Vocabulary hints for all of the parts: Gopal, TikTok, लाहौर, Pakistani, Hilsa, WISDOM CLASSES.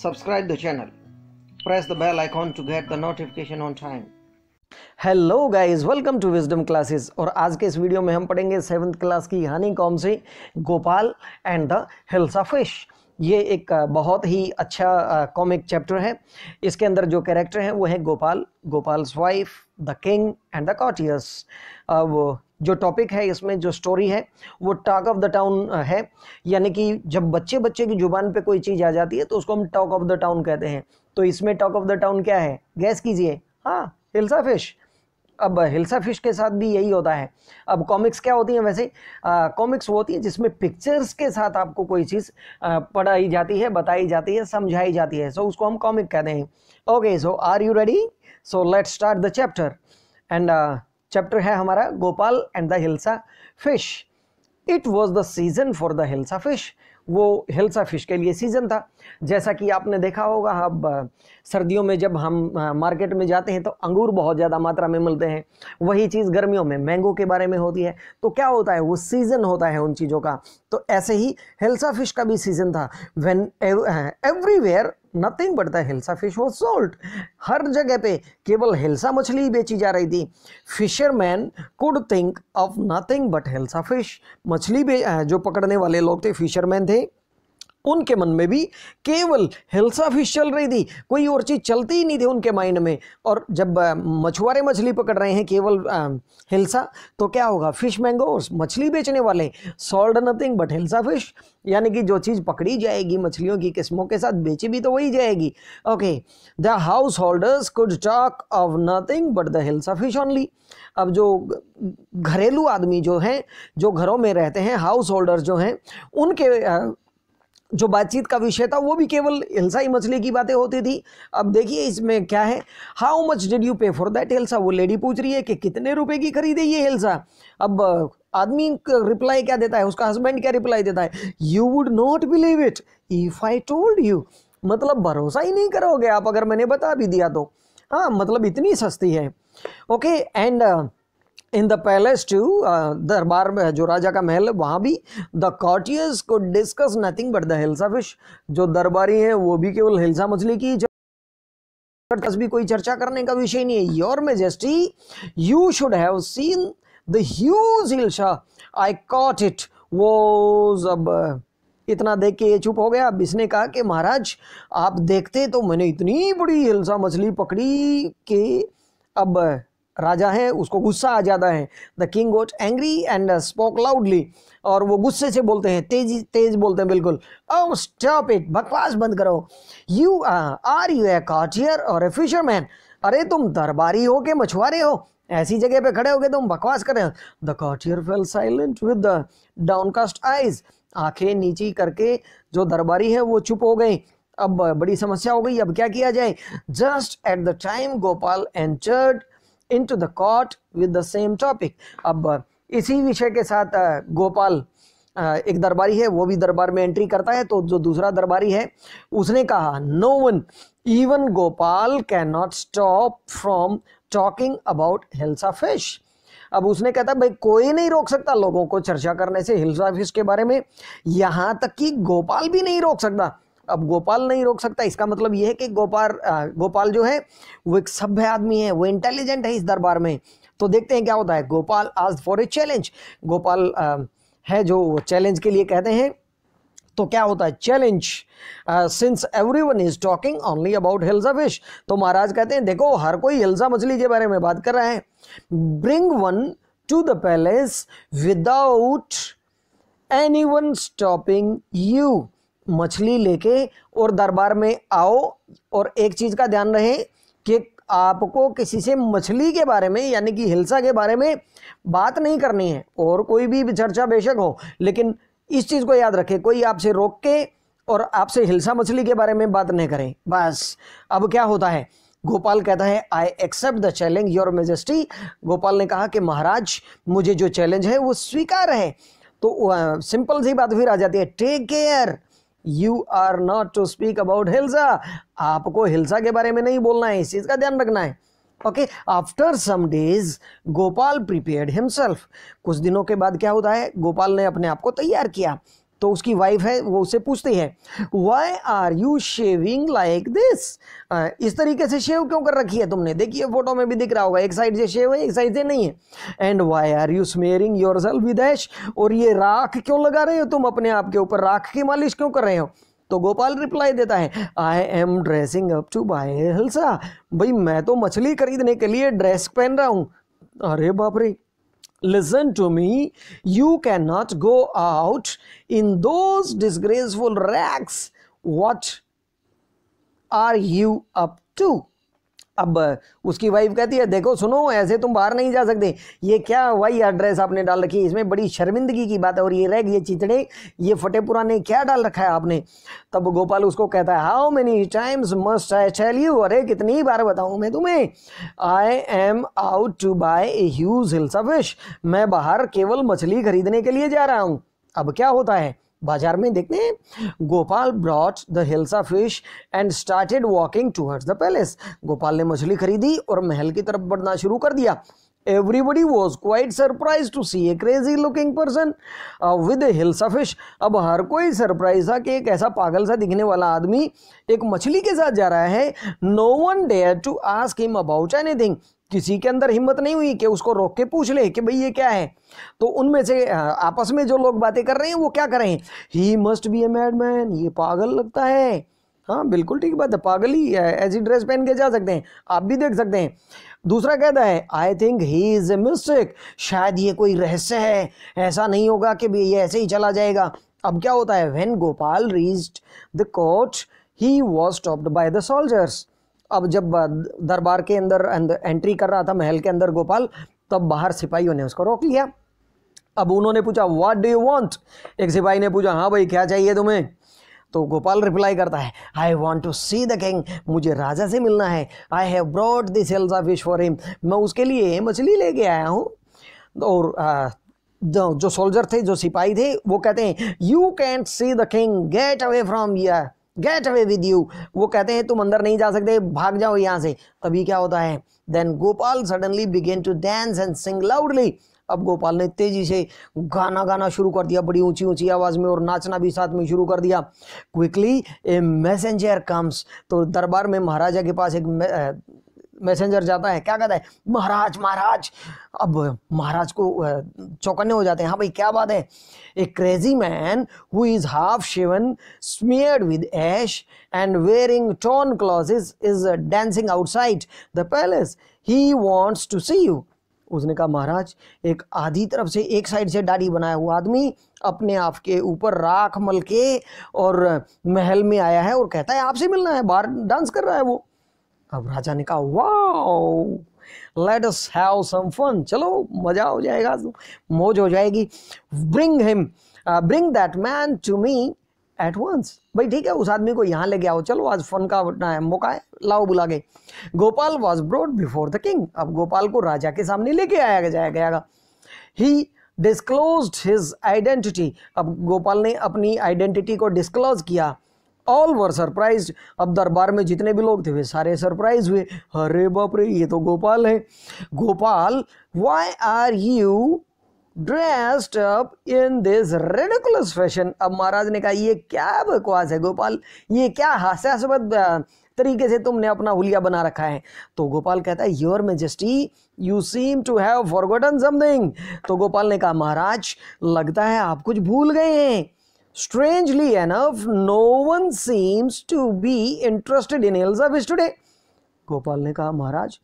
Subscribe the channel. Press the bell icon to get the notification on time. Hello guys, welcome to wisdom classes. और आज के इस video में हम पढ़ेंगे 7th क्लास की हानी कॉम से Gopal and the hilsa fish. ये एक बहुत ही अच्छा कॉमिक चैप्टर है। इसके अंदर जो कैरेक्टर हैं वो हैं Gopal, Gopal's wife, the king and the courtiers. वो जो टॉपिक है, इसमें जो स्टोरी है वो टॉक ऑफ द टाउन है, यानी कि जब बच्चे की जुबान पे कोई चीज़ आ जाती है तो उसको हम टॉक ऑफ द टाउन कहते हैं। तो इसमें टॉक ऑफ द टाउन क्या है, गैस कीजिए। हाँ, हिल्सा फिश। अब हिल्सा फिश के साथ भी यही होता है। अब कॉमिक्स क्या होती हैं? वैसे कॉमिक्स वो होती है जिसमें पिक्चर्स के साथ आपको कोई चीज़ पढ़ाई जाती है, बताई जाती है, समझाई जाती है, सो उसको हम कॉमिक कहते हैं। Okay, so are you ready? So let's start the chapter. And chapter है हमारा Gopal and the hilsa fish. It was the season for the hilsa fish. वो हिल्सा फिश के लिए सीज़न था। जैसा कि आपने देखा होगा, अब सर्दियों में जब हम मार्केट में जाते हैं तो अंगूर बहुत ज़्यादा मात्रा में मिलते हैं। वही चीज़ गर्मियों में मैंगो के बारे में होती है। तो क्या होता है, वो सीज़न होता है उन चीज़ों का। तो ऐसे ही हिल्सा फिश का भी सीज़न था। When everywhere nothing but the hilsa fish was sold. हर जगह पे केवल हिल्सा मछली बेची जा रही थी। Fisherman could think of nothing but hilsa fish. मछली जो पकड़ने वाले लोग थे, फिशरमैन थे, उनके मन में भी केवल हिल्सा फिश चल रही थी। कोई और चीज़ चलती ही नहीं थी उनके माइंड में। और जब मछुआरे मछली पकड़ रहे हैं केवल हिल्सा, तो क्या होगा, फिश मैंगोस मछली बेचने वाले sold nothing but hilsa fish. यानी कि जो चीज़ पकड़ी जाएगी मछलियों की किस्मों के साथ, बेची भी तो वही जाएगी। Okay, the householders could talk of nothing but the hilsa fish only. अब जो घरेलू आदमी जो हैं, जो घरों में रहते हैं, हाउस होल्डर्स जो हैं, उनके जो बातचीत का विषय था वो भी केवल हिल्सा मछली की बातें होती थी। अब देखिए इसमें क्या है, how much did you pay for that hilsa. वो लेडी पूछ रही है कि कितने रुपए की खरीदे ये हिल्सा। अब आदमी रिप्लाई क्या देता है, उसका हस्बैंड क्या रिप्लाई देता है, you would not believe it if I told you. मतलब भरोसा ही नहीं करोगे आप अगर मैंने बता भी दिया तो। हाँ, मतलब इतनी सस्ती है। Okay, and in the palace too, दरबार में जो राजा का महल है वहाँ भी, द कॉटियर्स को discuss nothing but the hilsa fish. जो दरबारी हैं वो भी केवल हिल्सा मछली की भी कोई चर्चा करने का विषय नहीं है। Your majesty you should have seen the huge hilsa I caught it was. अब इतना देख के ये चुप हो गया। अब इसने कहा कि महाराज आप देखते तो मैंने इतनी बड़ी हिल्सा मछली पकड़ी कि अब राजा है उसको गुस्सा आ जाता है। The king got angry and spoke loudly. और वो गुस्से से बोलते हैं, तेज बोलते हैं बिल्कुल। ओह स्टॉप इट, बकवास बंद करो। You are you a courtier और ए फिशरमैन। अरे तुम दरबारी हो के मछुआरे हो, ऐसी जगह पे खड़े हो गए तुम बकवास कर रहे हो। The courtier fell silent with the downcast eyes. आंखें नीची करके जो दरबारी है वो चुप हो गए। अब बड़ी समस्या हो गई, अब क्या किया जाए। Just at the time Gopal entered into the court with the same topic. अब इसी विषय के साथ गोपाल, एक दरबारी है, वो भी दरबार में एंट्री करता है। तो जो दूसरा दरबारी है उसने कहा, no one even Gopal can not stop from talking about hilsa fish. अब उसने कहता भाई कोई नहीं रोक सकता लोगों को चर्चा करने से हिल्सा फिश के बारे में, यहाँ तक कि गोपाल भी नहीं रोक सकता। अब गोपाल नहीं रोक सकता, इसका मतलब यह है कि गोपाल जो है वो एक सभ्य आदमी है, वो इंटेलिजेंट है इस दरबार में। तो देखते हैं क्या होता है। Gopal asked for a challenge. Gopal है जो चैलेंज के लिए कहते हैं। तो क्या होता है challenge, since everyone is talking only about hilsa fish. तो महाराज कहते हैं देखो हर कोई हिल्सा मछली के बारे में बात कर रहा है। Bring one to the palace without anyone stopping you. मछली लेके और दरबार में आओ, और एक चीज़ का ध्यान रहे कि आपको किसी से मछली के बारे में यानी कि हिल्सा के बारे में बात नहीं करनी है। और कोई भी चर्चा बेशक हो, लेकिन इस चीज़ को याद रखें, कोई आपसे रोक के और आपसे हिल्सा मछली के बारे में बात नहीं करें, बस। अब क्या होता है, गोपाल कहता है I accept the challenge your majesty. Gopal ने कहा कि महाराज मुझे जो चैलेंज है वो स्वीकार है। तो सिंपल सी बात फिर आ जाती है, take care You are not to speak about hilsa. आपको हिल्सा के बारे में नहीं बोलना है, इस चीज़ का ध्यान रखना है। Okay, after some days Gopal prepared himself. कुछ दिनों के बाद क्या होता है, गोपाल ने अपने आप को तैयार किया। तो उसकी वाइफ है, वो उससे पूछती है why are you shaving like this, इस तरीके से शेव क्यों कर रखी है तुमने। देखिए फोटो में भी दिख रहा होगा, एक साइड से शेव है एक साइड से नहीं है। And why are you smearing yourself with ash, और ये राख क्यों लगा रहे हो तुम अपने आप के ऊपर, राख की मालिश क्यों कर रहे हो। तो गोपाल रिप्लाई देता है I am dressing up to buy hilsa, भाई मैं तो मछली खरीदने के लिए ड्रेस पहन रहा हूँ। अरे बाप रे, listen to me, you cannot go out in those disgraceful rags, what are you up to। अब उसकी वाइफ कहती है देखो सुनो, ऐसे तुम बाहर नहीं जा सकते, ये क्या वही ड्रेस आपने डाल रखी है, इसमें बड़ी शर्मिंदगी की बात है, और ये रैग ये चितड़े ये फटे पुराने क्या डाल रखा है आपने। तब गोपाल उसको कहता है how many times must I tell you, अरे कितनी बार बताऊं मैं तुम्हें, I am out to buy a huge hilsa fish, मैं बाहर केवल मछली खरीदने के लिए जा रहा हूँ। अब क्या होता है बाजार में देखते हैं, Gopal brought the hilsa fish and started walking towards the palace, Gopal ने मछली खरीदी और महल की तरफ बढ़ना शुरू कर दिया। Everybody was quite surprise to see a crazy looking person with hilsa fish, अब हर कोई सरप्राइज था कि एक ऐसा पागल सा दिखने वाला आदमी एक मछली के साथ जा रहा है। No one dare to ask him about anything, किसी के अंदर हिम्मत नहीं हुई कि उसको रोक के पूछ ले कि भाई ये क्या है। तो उनमें से आपस में जो लोग बातें कर रहे हैं वो क्या कर रहे हैं, he must be a madman, ये पागल लगता है। हाँ बिल्कुल ठीक बात है, पागल ही ऐसी ड्रेस पहन के जा सकते हैं, आप भी देख सकते हैं। दूसरा कहता है I think he is a mistake, शायद ये कोई रहस्य है, ऐसा नहीं होगा कि ये ऐसे ही चला जाएगा। अब क्या होता है, when Gopal reached the court he was stopped by the soldiers, अब जब दरबार के अंदर एंट्री कर रहा था महल के अंदर गोपाल, तब बाहर सिपाहियों ने उसको रोक लिया। अब उन्होंने पूछा व्हाट डू यू वांट, एक सिपाही ने पूछा हाँ भाई क्या चाहिए तुम्हें। तो गोपाल रिप्लाई करता है I want to see the king, मुझे राजा से मिलना है। I have brought this hilsa fish for him, मैं उसके लिए मछली लेके आया हूँ। और जो सोल्जर थे, जो सिपाही थे, वो कहते हैं you can't see the king, get away from here, get away with you, वो कहते हैं तुम अंदर नहीं जा सकते, भाग जाओ यहाँ से। तभी क्या होता है, then Gopal suddenly began to dance and sing loudly, अब गोपाल ने तेजी से गाना शुरू कर दिया बड़ी ऊंची ऊंची आवाज में, और नाचना भी साथ में शुरू कर दिया। क्विकली ए मैसेंजर कम्स, तो दरबार में महाराजा के पास एक मैसेंजर जाता है, क्या कहता है महाराज। अब महाराज को चौकन्ने हो जाते हैं, हाँ भाई क्या बात है। A crazy man who is half shaven smeared with ash and wearing torn clothes is dancing outside the palace, he wants to see you. उसने कहा महाराज, एक आधी तरफ से एक साइड से दाढ़ी बनाया हुआ आदमी अपने आप के ऊपर राख मल के और महल में आया है और कहता है आपसे मिलना है, बाहर डांस कर रहा है वो। अब राजा ने कहा wow let us have some fun, चलो मजा हो जाएगा, मौज हो जाएगी। Bring that man to me at once, भाई ठीक है उस आदमी को यहाँ लेके आओ, चलो आज फन का मौका है, लाओ बुला के। Gopal was brought before the king, अब गोपाल को राजा के सामने लेके आया जाएगा। ही डिस्क्लोज्ड हिज आइडेंटिटी, अब गोपाल ने अपनी आइडेंटिटी को डिस्क्लोज किया। ऑल वर सरप्राइज, अब दरबार में जितने भी लोग थे वे सारे सरप्राइज हुए, अरे बाप रे ये तो गोपाल है। Gopal why are you dressed up in this ridiculous fashion, अब महाराज ने कहा ये क्या बकवास है गोपाल, ये क्या हास्यास्पद तरीके से तुमने अपना हुलिया बना रखा है। तो गोपाल कहता है your majesty you seem to have forgotten something, तो गोपाल ने कहा महाराज लगता है आप कुछ भूल गए हैं। Strangely enough, no one seems to be interested in Hilsa fish today. Gopal ने कहा महाराज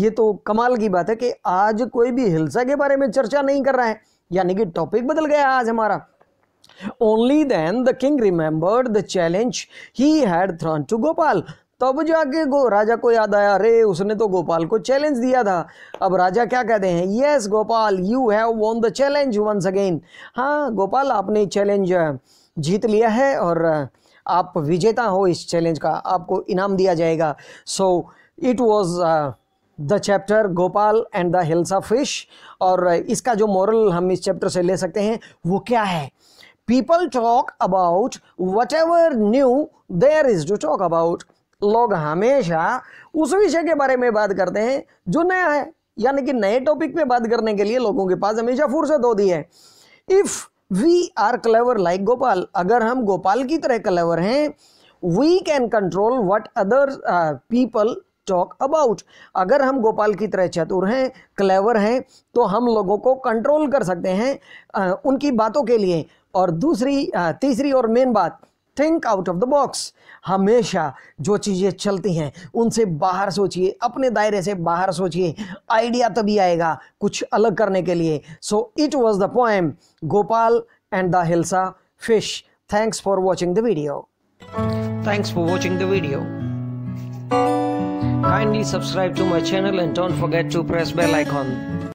ये तो कमाल की बात है कि आज कोई भी हिल्सा के बारे में चर्चा नहीं कर रहा है, यानी कि टॉपिक बदल गया आज हमारा। Only then the king remembered the challenge he had thrown to Gopal. तब जाके राजा को याद आया, अरे उसने तो गोपाल को चैलेंज दिया था। अब राजा क्या कहते हैं, yes Gopal you have won the challenge once again, हाँ गोपाल आपने चैलेंज जीत लिया है और आप विजेता हो इस चैलेंज का, आपको इनाम दिया जाएगा। So it was the chapter Gopal and the hilsa fish, और इसका जो मॉरल हम इस चैप्टर से ले सकते हैं वो क्या है, people talk about whatever new there is to talk about, लोग हमेशा उस विषय के बारे में बात करते हैं जो नया है, यानी कि नए टॉपिक पे बात करने के लिए लोगों के पास हमेशा फुर्सत होती है। If we are clever like Gopal, अगर हम गोपाल की तरह क्लेवर हैं, we can control what other people talk about. अगर हम गोपाल की तरह चतुर हैं, क्लेवर हैं, तो हम लोगों को कंट्रोल कर सकते हैं उनकी बातों के लिए। और तीसरी और मेन बात, think out of the box. हमेशा जो चीज़ें चलती हैं उनसे बाहर सोचिए, अपने दायरे से बाहर सोचिए, आइडिया तभी आएगा कुछ अलग करने के लिए। So it was the poem Gopal and the hilsa fish. Thanks for watching the video. Kindly subscribe to my channel and don't forget to press bell icon.